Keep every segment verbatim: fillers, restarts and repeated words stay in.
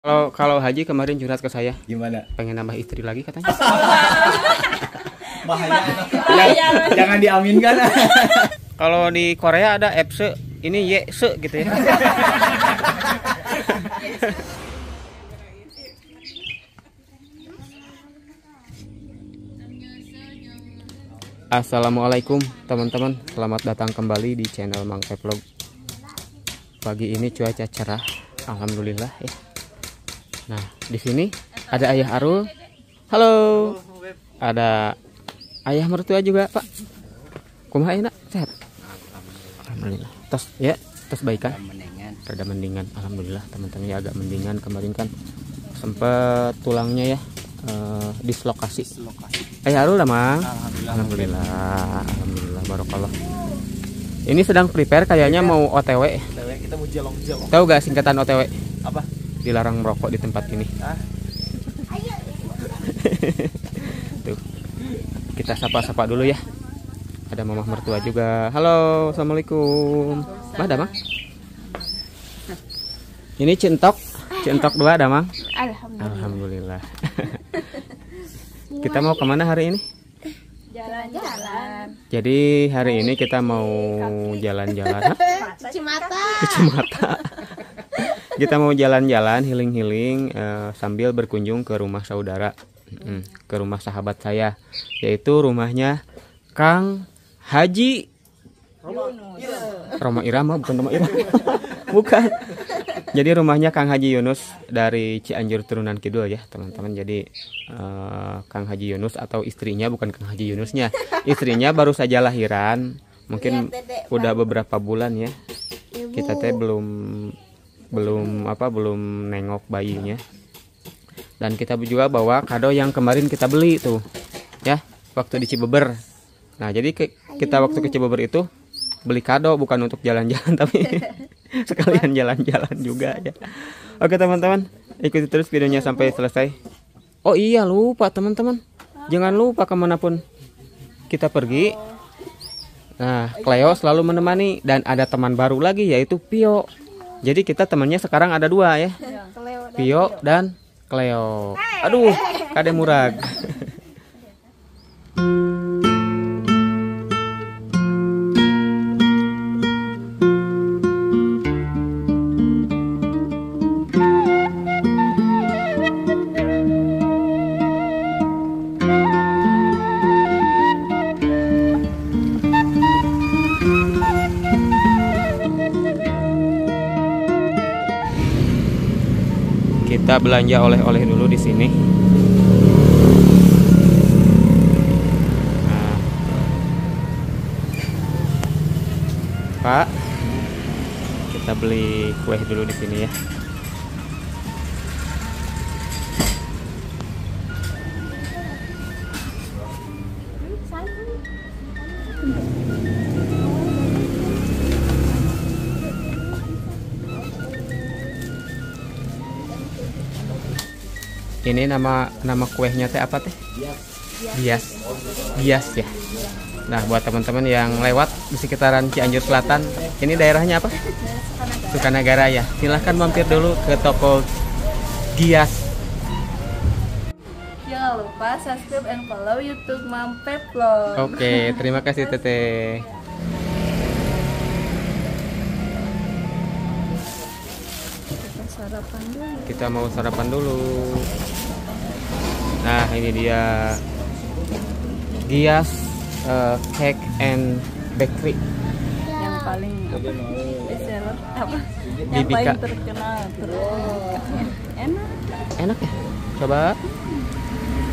Kalau kalau Haji kemarin curhat ke saya, gimana? Pengen nambah istri lagi katanya. Bahaya. Jangan, jangan diaminkan. Kalau di Korea ada epse, ini yese gitu ya. Assalamualaikum teman-teman, selamat datang kembali di channel Mangpep Vlog. Pagi ini cuaca cerah, alhamdulillah ya. Nah, di sini ada Ayah Arul. Halo. Ada ayah mertua juga, Pak. Kumaha enak, sehat? Alhamdulillah. Tos ya, tos baikan. Rada mendingan. Alhamdulillah, teman-teman ya agak mendingan kemarin kan. Sempet tulangnya ya eh, dislokasi. Ayah Arul lama. Alhamdulillah. Alhamdulillah. Alhamdulillah barokallah. Ini sedang prepare kayaknya mau O T W. Kita mau jelong-jelong. Tahu gak singkatan O T W? Apa? Dilarang merokok di tempat ini. Tuh, kita sapa-sapa dulu ya. Ada mamah mertua juga. Halo, assalamualaikum. Mah, ada Mang? Ini cintok, cintok dua ada Mang? Alhamdulillah. Alhamdulillah. Kita mau kemana hari ini? Jalan-jalan. Jadi hari ini kita mau jalan-jalan. Cuci mata. Cuci mata. Kita mau jalan-jalan healing-healing uh, sambil berkunjung ke rumah saudara, mm, ke rumah sahabat saya, yaitu rumahnya Kang Haji Yunus. Roma Irama bukan Roma Irama. Bukan. Jadi rumahnya Kang Haji Yunus dari Cianjur Turunan Kidul ya, teman-teman. Jadi uh, Kang Haji Yunus atau istrinya, bukan Kang Haji Yunusnya. Istrinya baru saja lahiran, mungkin udah beberapa bulan ya. Kita teh belum belum apa belum nengok bayinya. Dan kita juga bawa kado yang kemarin kita beli tuh ya waktu di Cibaber. Nah jadi ke, kita waktu ke Cibaber itu beli kado bukan untuk jalan-jalan tapi sekalian jalan-jalan juga ya. Oke teman-teman, ikuti terus videonya sampai selesai. Oh iya lupa teman-teman, jangan lupa kemanapun kita pergi, nah Cleo selalu menemani dan ada teman baru lagi yaitu Pio. Jadi kita temannya sekarang ada dua ya, Pio dan Cleo. Aduh, kade murag. Kita belanja oleh-oleh dulu di sini. Nah. Pak, kita beli kue dulu di sini ya. Ini nama nama kuenya teh apa teh? Dias. Dias ya. Nah, buat teman-teman yang lewat di sekitaran Cianjur Selatan, ini daerahnya apa? Sukanagara ya. Silahkan mampir dulu ke toko Dias. Jangan lupa subscribe and follow YouTube Mangpep Vlog. Oke, terima kasih Teteh. Sarapan dulu. Kita mau sarapan dulu. Nah ini dia Dias uh, Cake and Bakery yang paling apa? apa? Yang paling terkenal terus. Enak. Enak ya? Coba.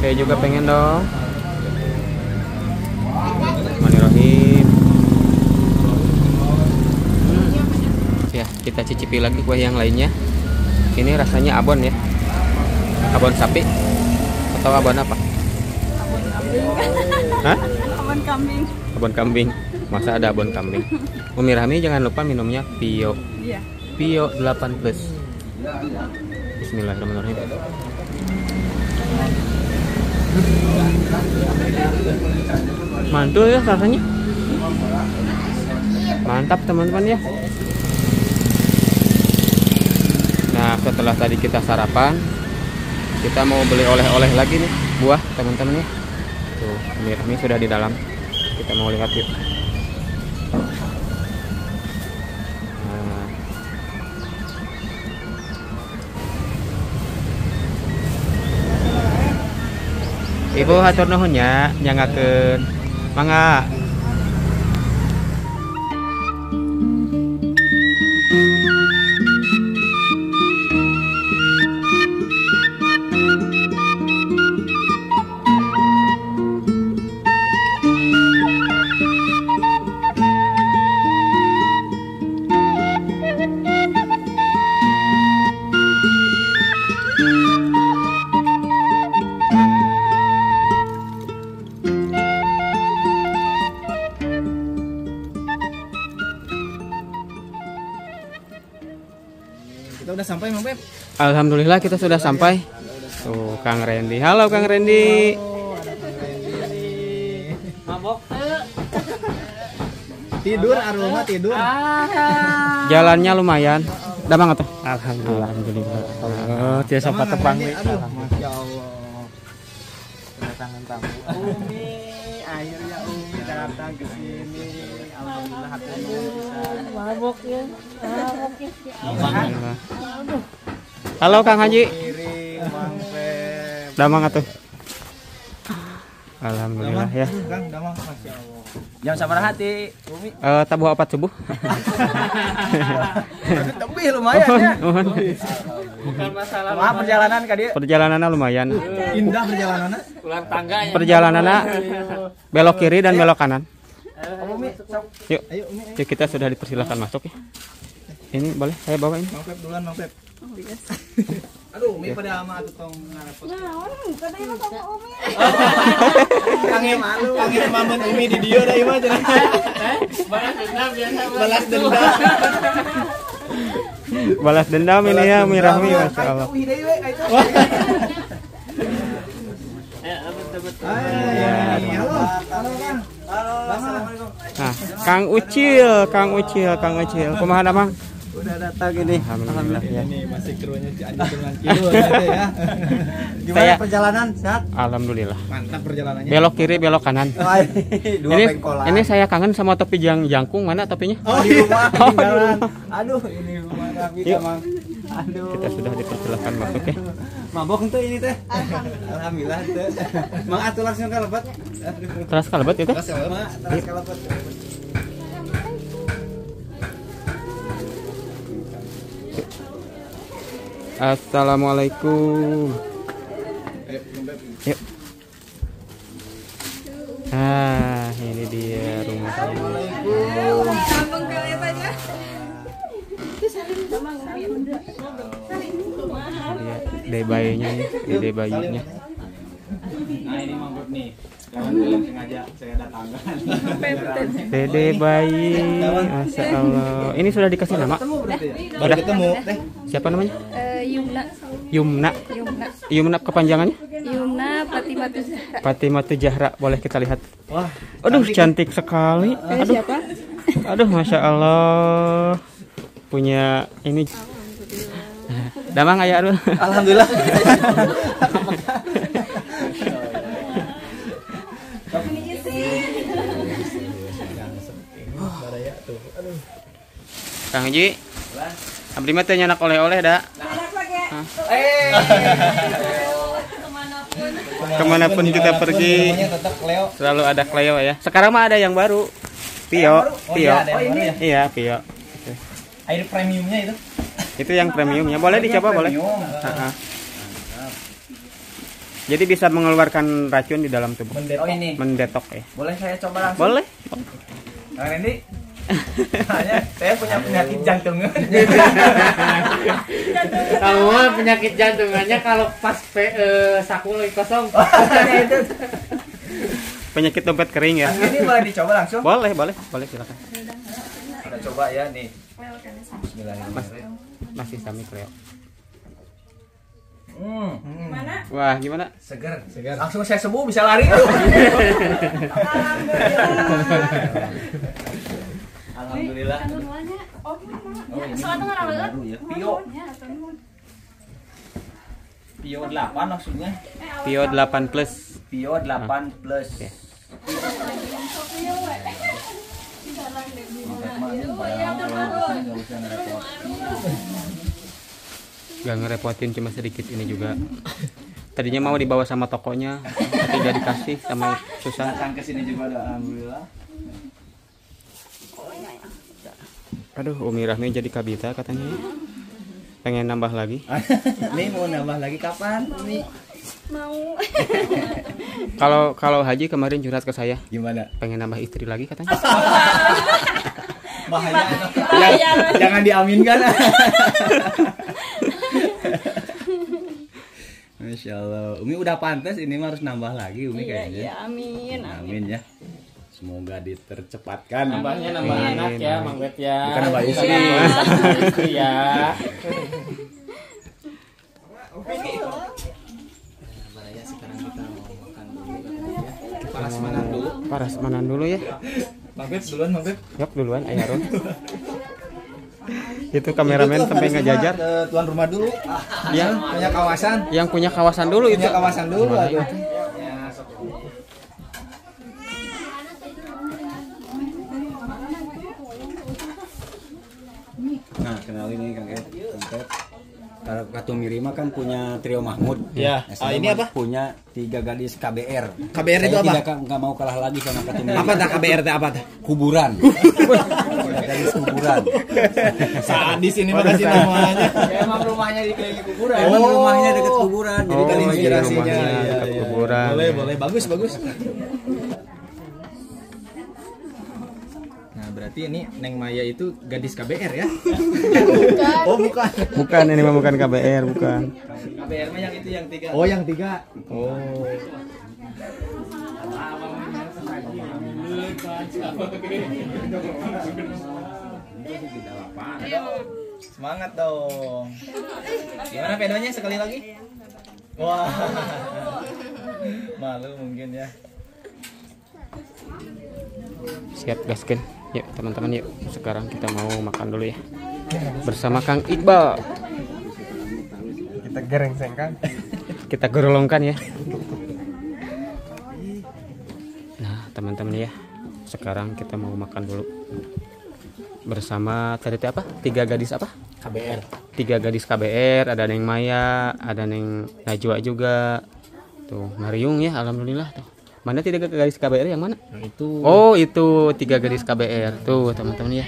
Saya juga pengen dong. Bismillahirrahmanirrahim. Hmm. Ya kita cicipi lagi kue yang lainnya. Ini rasanya abon ya, abon sapi atau abon apa? Abon kambing. Hah? Abon kambing. Abon kambing. Masa ada abon kambing? Ummi Rahmi jangan lupa minumnya Pio. Iya. Pio delapan plus. Bismillahirrahmanirrahim. Mantul ya rasanya. Mantap teman-teman ya. Nah, Nah, setelah tadi kita sarapan, kita mau beli oleh-oleh lagi nih, buah teman-teman ya. Tuh, Ummi Rahmi sudah di dalam. Kita mau lihat yuk. Nah. Ibu hatur nuhun nya, nyangakeun. Mangga. Sampai Mangpep. Alhamdulillah kita sudah sampai. Tuh Kang Randy. Halo Kang Randy. Mabok. Tidur aroma tidur. Jalannya lumayan. Udah banget tuh. Alhamdulillah. Alhamdulillah. Oh, dia sobat tepang nih. Ya Allah. Kedatangan tamu. Umi, akhirnya Umi datang ke sini. Alhamdulillah hatinya bisa. Maboknya. Maboknya. Alhamdulillah. Halo Kang Haji. Damang atuh. Alhamdulillah ya. Kang damang Masya Allah. Jam sabar hati. Umi. Eh tabuh opat subuh. Tembih lumayan ya. Bukan masalah. Maaf perjalanan ka dieu. Perjalananna lumayan. Indah perjalananna. Ulang tangga ya. Perjalananna belok kiri dan belok kanan. Yuk. Yuk kita sudah dipersilakan masuk ya. Ini boleh saya bawa ini. Mangpep duluan Mangpep. Aduh, Umi pada ama tukang ngarepot. Kangen malu, kangen mamen Umi di dia dah imah cenah. Balas dendam biasa. Balas dendam. Balas dendam ini ya Ummi Rahmi masyaallah. Nah, Kang Ucil, Kang Ucil, Kang Ucil. Kumaha damang? Udah datang ini. Alhamdulillah. Ini masih keruannya Cianjur dengan kilo ya. Gimana perjalanan? Sehat? Alhamdulillah. Mantap perjalanannya. Belok kiri, belok kanan. Dua ini, pengkolan. Ini saya kangen sama topi jang jangkung, mana topinya? Oh, di rumah ketinggalan. Aduh, ini rumah kami sama. Aduh. Kita sudah dipersilakan masuk ya. Mabok ente ini teh. Alhamdulillah teh. Mang atuh langsung ka lebet. Teras ka lebet ya teh. Teras ka lebet. Teras ka lebet. Assalamualaikum. Yuk. Nah, ini dia rumah. Debaynya nih, ini debaynya. Nah, ini mangkuk nih. Jangan sengaja saya datangkan. Dede bayi, Masya Allah. Ini sudah dikasih nama? Sudah ketemu. Siapa namanya? Yumna. Yumna. Yumna kepanjangannya? Yumna Fatimatu Zahra. Fatimatu Zahra, boleh kita lihat. Wah, aduh cantik sekali. Aduh. Aduh, Masya Allah. Punya ini. Damang aya aduh. Alhamdulillah. Kang Haji, abdi mah teh nyanak oleh-oleh dah. Kemanapun kita pergi, selalu ada Cleo ya. Sekarang mah ada yang baru, Pio, Pio, iya Pio. Air premiumnya itu? Itu yang premiumnya, boleh dicoba boleh. Jadi bisa mengeluarkan racun di dalam tubuh. Mendetok. Mendetok ya. Boleh saya coba langsung? Boleh. Kang Randy, saya punya penyakit jantungan. Tahu penyakit jantungannya kalau pas saku lagi kosong. Penyakit dompet kering ya. Ini boleh dicoba langsung? Boleh, boleh, boleh silakan. Kita coba ya nih. Bismillahirrahmanirrahim. Masih sami Cleo. Hmm. Gimana? Wah, gimana? Seger, seger. Langsung saya sembuh bisa lari tuh. Alhamdulillah. Alhamdulillah. Oh, gimana? Soalnya tengah lalat. Pio. Pio delapan maksudnya? Pio delapan plus. Pio delapan hmm. plus. Okay. Gak ngerepotin, cuma sedikit ini juga. Tadinya mau dibawa sama tokonya, tapi gak dikasih sama susah. Datang kesini juga alhamdulillah. Aduh, Ummi Rahmi jadi kabita katanya. Pengen nambah lagi. Nih mau nambah lagi kapan? Nih mau. Kalau kalau Haji kemarin curhat ke saya. Gimana? Pengen nambah istri lagi katanya. Bahaya. Bahaya. Jangan diaminkan. Masya Allah. Umi udah pantas ini mah harus nambah lagi Umi iya, kayaknya. Iya, amin. Amin, amin ya. Semoga ditercepatkan nambahnya nambah amin, anak ya, Mang Beb ya. Bukan nambah istri. Istri ya. Sekarang kita mau makan dulu. Parasmanan dulu. Parasmanan dulu ya. Mang Beb duluan, Mang Beb. Yap, duluan Ayarun. Itu kameramen sampai ngejajar tuan rumah dulu. Yang punya kawasan, yang punya kawasan dulu punya itu. Kawasan dulu aduh. Nah, kenalin ini Kang Ed. Kalau Katu Mirima kan punya Trio Mahmud. Ya. Nah, ah, ini apa? Punya tiga gadis K B R. K B R saya itu apa? Tidak enggak mau kalah lagi sama Katu Mirima. Apa tah K B R teh apa tah? Kuburan. Gadis kuburan. Sadis ini makasih namanya. Emang rumahnya dikelilingi kuburan. Emang oh, rumahnya dekat kuburan. Jadi oh, kali inspirasinya iya, iya, dekat iya, kuburan. Boleh, ya. Boleh. Bagus, bagus. Berarti ini Neng Maya itu gadis K B R ya? Bukan. Oh bukan. Bukan ini mah bukan K B R, bukan. K B R mah yang itu yang tiga. Oh yang tiga. Oh. Semangat dong. Gimana pedonya sekali lagi? Wah. Malu mungkin ya. Siap gaskan. Yuk teman-teman, yuk sekarang kita mau makan dulu ya bersama Kang Iqbal. Kita gerengseng Kang. Kita gerolongkan ya. Nah teman-teman ya, sekarang kita mau makan dulu bersama tadi apa? Tiga gadis apa? K B R. Tiga gadis K B R, ada Neng Maya, ada Neng Najwa juga. Tuh ngariung ya, alhamdulillah tuh. Mana tiga gadis K B R yang mana? Nah, itu. Oh itu tiga gadis K B R tuh teman-teman ya.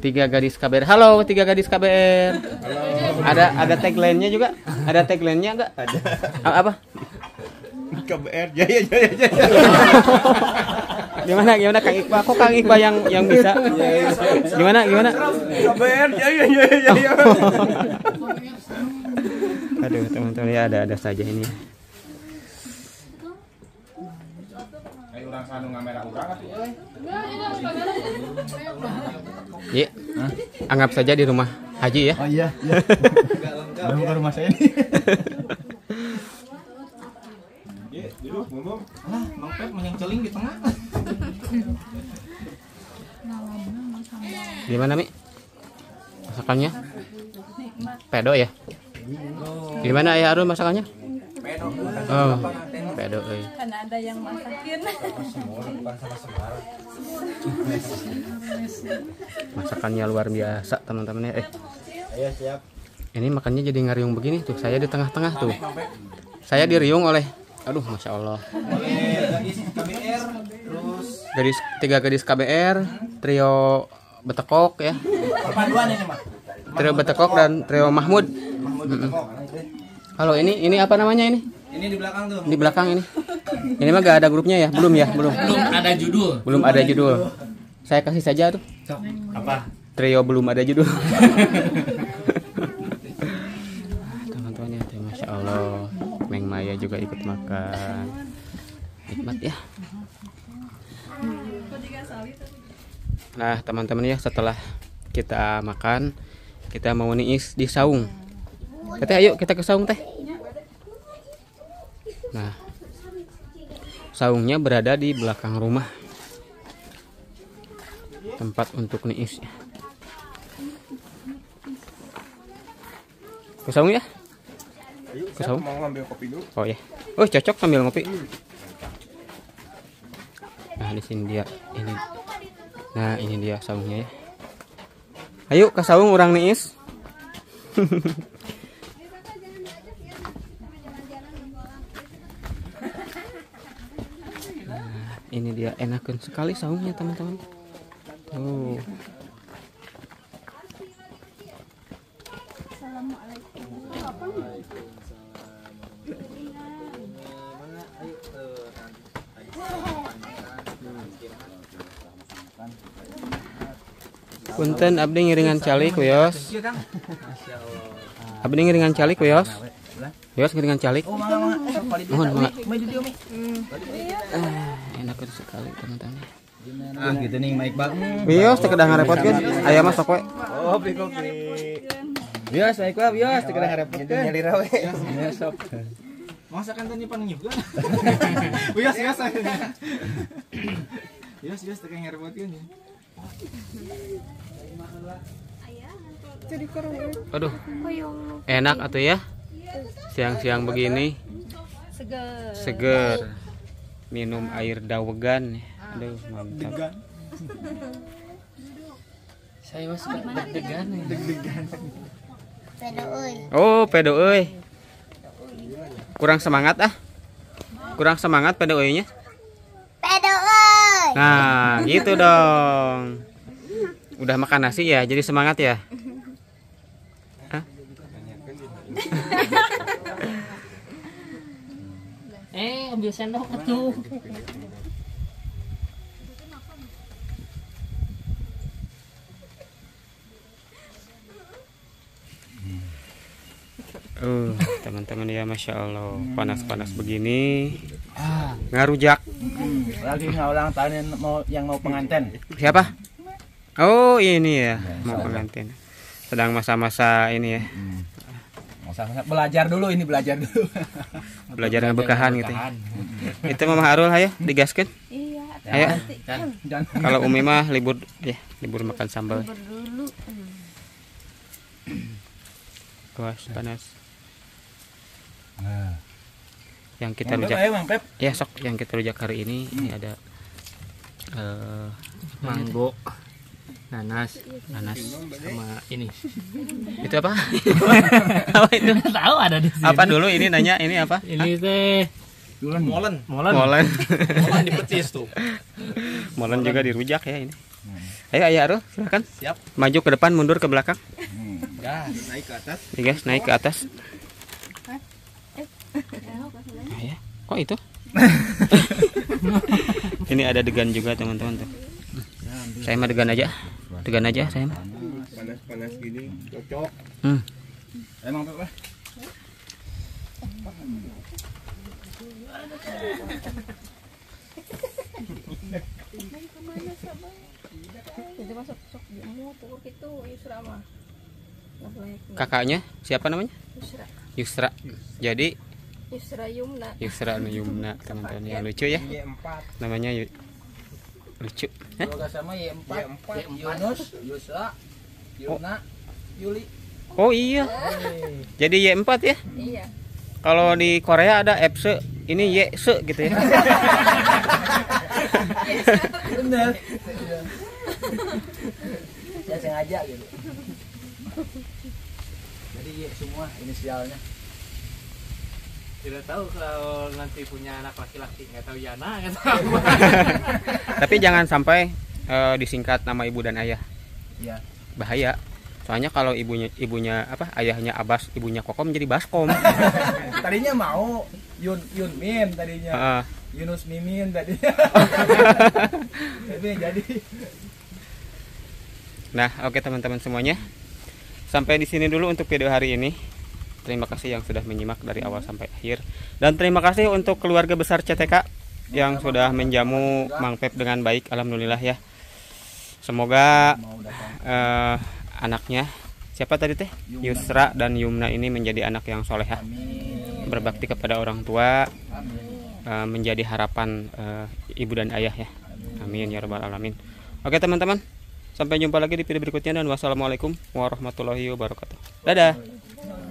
Tiga gadis K B R. Halo tiga gadis K B R. Halo. Ada ada tagline-nya juga? Ada tagline-nya enggak? Ada. Apa? K B R jaya jaya jaya. Gimana gimana Kang Iqbal? Kok Kang Iqbal yang yang bisa? Gimana gimana? K B R jaya jaya jaya. Aduh teman-teman ya, ada ada saja ini. Ya, anggap saja di rumah Haji ya. Oh iya, iya. Udah bukan rumah saya ini. Ya, duduk, ngomong. Ah, Mangpep menyenceling di tengah. Gimana, Mi? Masakannya? Pedo ya? Gimana ya, Arun masakannya? Pedo. Oh. Pedo euy. Kan ada yang masakin. Masakannya luar biasa, teman-teman ya. Eh. Ayo siap. Ini makannya jadi ngariung begini tuh. Saya di tengah-tengah tuh. Saya diriung oleh aduh, Masya Allah. Dari tiga gadis K B R, Trio Betekok ya. Trio Betekok dan Trio Mahmud. Halo, ini ini apa namanya ini? Ini di belakang tuh. Di belakang ini. Ini mah gak ada grupnya ya? Belum ya? Belum. Belum ada judul. Belum ada judul. Saya kasih saja tuh. Apa? Trio belum ada judul. Teman-teman ya, Masya Allah. Neng Maya juga ikut makan. Nikmat ya. Nah, teman-teman ya, setelah kita makan, kita mau niis di saung. Teh, ayo kita ke saung teh. Nah, saungnya berada di belakang rumah. Tempat untuk niis. Ke saung ya? Saya mau ngambil kopi dulu. Oh ya. Oh, cocok sambil ngopi. Nah, di sini dia ini. Nah, ini dia saungnya ya. Ayo ke saung urang niis. Nah, ini dia enakan sekali saungnya, teman-teman. Tuh. Punten abdi ngiringan calik wios. Abdi ngiringan calik wios. Wios ngiringan calik. Mohon mangga. Enak sekali teman-teman. Ah gitu nih maik bak. Wios teu kedah ngarepotkeun. Aya mah sok we. Oh, beli kopi. Wios maik bak wios teu kedah ngarepotkeun. Nyalira we. Wios sok. Masakan teh nyimpen juga. Wios wios. Wios wios teu kedah ngarepotkeun. Aduh, enak atuh ya, siang-siang begini, seger, minum air dawegan, aduh mantap. Saya masuk deg-degan, deg-degan. Oh, pedo euy. Kurang semangat ah, kurang semangat pedo euy-nya. Nah, gitu dong. Udah makan nasi ya, jadi semangat ya. Hah? Eh, ambil sendok tuh. Uh, teman-teman ya, masya Allah, panas-panas begini ngarujak. Lagi ulang tahun mau yang mau pengantin. Siapa? Oh ini ya, ya mau pengantin. Sedang masa-masa ini ya. Masa-masa belajar dulu ini belajar dulu. Belajar bekahan gitu. Ya. Itu Mama Arul, ayo digaskan. Iya. Ayo. Kalau Umi mah libur ya, libur makan sambal. Libur dulu. Kuas panas. Nah. Yang kita rujak ya sok yang kita rujak hari ini hmm. Ini ada uh, manggo, nanas, nanas sama ini. Itu apa? Apa itu? Tahu ada di sini. Apa dulu ini nanya ini apa? Ini teh molen. Molen. Molen. Molen dipetis tuh. Molen, molen juga dirujak ya ini. Ayo ayo Arul, silakan. Siap. Maju ke depan, mundur ke belakang. Hmm. Gas, naik ke atas. Nih guys, naik ke atas. Nah, ya. Kok itu? Ini ada degan juga teman-teman tuh. Saya mah degan aja. Degan aja saya mah. Panas-panas gini cocok. Hmm. Emang apa? Kakaknya siapa namanya? Yusra. Yusra. Jadi Yusra Yumna. Yusra Yumna, teman-teman yang lucu ya. Namanya yu... lucu. Keluarga sama Y empat. Y empat. Yunus, Yusra, Yumna, Yuli. Oh iya. Jadi Y empat ya? Iya. Kalau di Korea ada Epse, ini Yese gitu ya. Benar. Saya sengaja gitu. Jadi Y semua inisialnya. Tidak tahu kalau nanti punya anak laki-laki nggak tahu Yana nggak tahu. Tapi jangan sampai e, disingkat nama ibu dan ayah. Iya. Bahaya. Soalnya kalau ibunya ibunya apa ayahnya Abbas, ibunya Kokom jadi Baskom. Tadinya mau Yun Yunmin tadinya. Uh. Yunus Mimin tadinya. Tapi jadi. Nah, oke teman-teman semuanya. Sampai di sini dulu untuk video hari ini. Terima kasih yang sudah menyimak dari awal sampai akhir. Dan terima kasih untuk keluarga besar C T K yang sudah menjamu Mangpep dengan baik. Alhamdulillah ya. Semoga eh, anaknya, siapa tadi teh? Yusra dan Yumna ini menjadi anak yang solehah. Berbakti kepada orang tua. Eh, menjadi harapan eh, ibu dan ayah ya. Amin ya rabbal alamin. Oke teman-teman. Sampai jumpa lagi di video berikutnya. Dan wassalamualaikum warahmatullahi wabarakatuh. Dadah.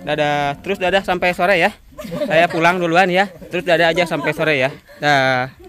Dadah, terus dadah sampai sore ya. Saya pulang duluan ya. Terus dadah aja sampai sore ya. Nah.